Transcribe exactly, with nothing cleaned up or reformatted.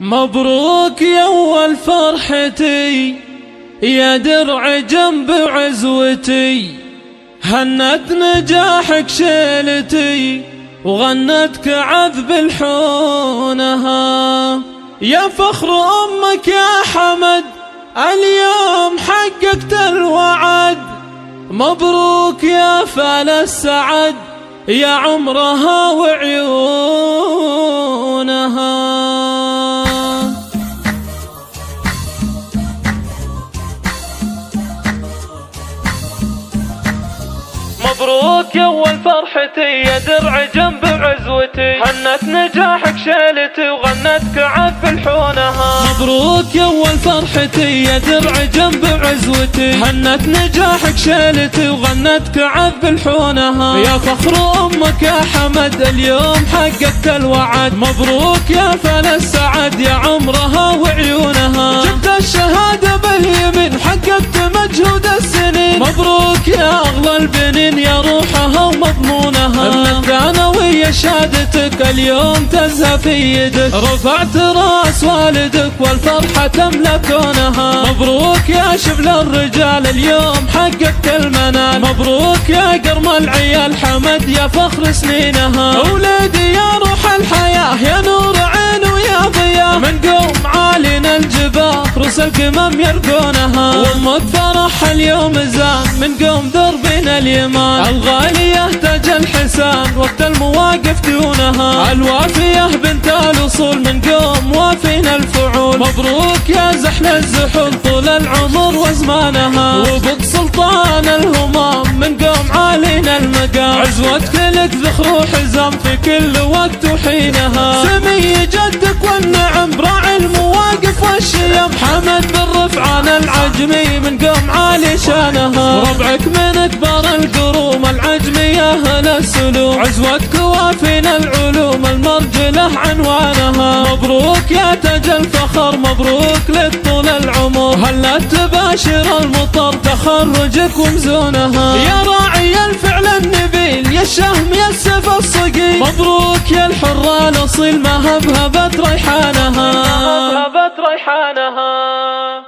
مبروك يا أول فرحتي يا درع جنب عزوتي، هنت نجاحك شيلتي وغنتك عذب الحونها. يا فخر أمك يا حمد اليوم حققت الوعد، مبروك يا فال السعد يا عمرها وعيونها. مبروك يا أول فرحتي يا درع جنب عزوتي، هنت نجاحك شيلتي وغنتك عذب الحونها. مبروك يا أول فرحتي يا درع جنب عزوتي، هنت نجاحك شيلتي وغنتك عذب الحونها. يا فخر أمك يا حمد اليوم حققت الوعد، مبروك يا فال السعد يا عمرها وعيونها. جبت الشهادة باليمين حققت مجهود السنين، مبروك يا أغلى البنين يا روحها ومضمونها. من الثانوية شهادتك اليوم تزهى في يدك، رفعت راس والدك والفرحة تملأ كونها. مبروك يا شبل الرجال اليوم حققت المنال، مبروك يا قرم العيال حمد يا فخر سنينها. أولادي يا روح الحياة يا نور عين ويا ضياء، من قوم عالينا الجبال رؤوس القمم يرقونها. وامك فرح اليوم زان من قوم دربنا اليمان، الغالية تاج الحسان وقت المواقف دونها. الوافية بنت الأصول من قوم وافينا الفعول، مبروك يا زحل الزحول طول العمر وزمانها. وبك سلطان الهمام من قوم عالينا المقام، عزوتك لك ذخر وحزام في كل وقت وحينها. سمي جدك والنعم راعي المواقف والشيم، حمد بن رفعان العجمي من قوم عالي شانها. ربعك من أكبر القروم العجمي يا أهل السلوم، عزوتك وافينا العلوم المرجله عنوانها. مبروك يا تاج الفخر مبروك لك طول العمر، هلا تباشر المطر تخرجك ومزونها. يا راعي الفعل النبيل يا الشهم يا السيف الصقيل، مبروك يا الحره الأصيل ما هبهبت ريحانها.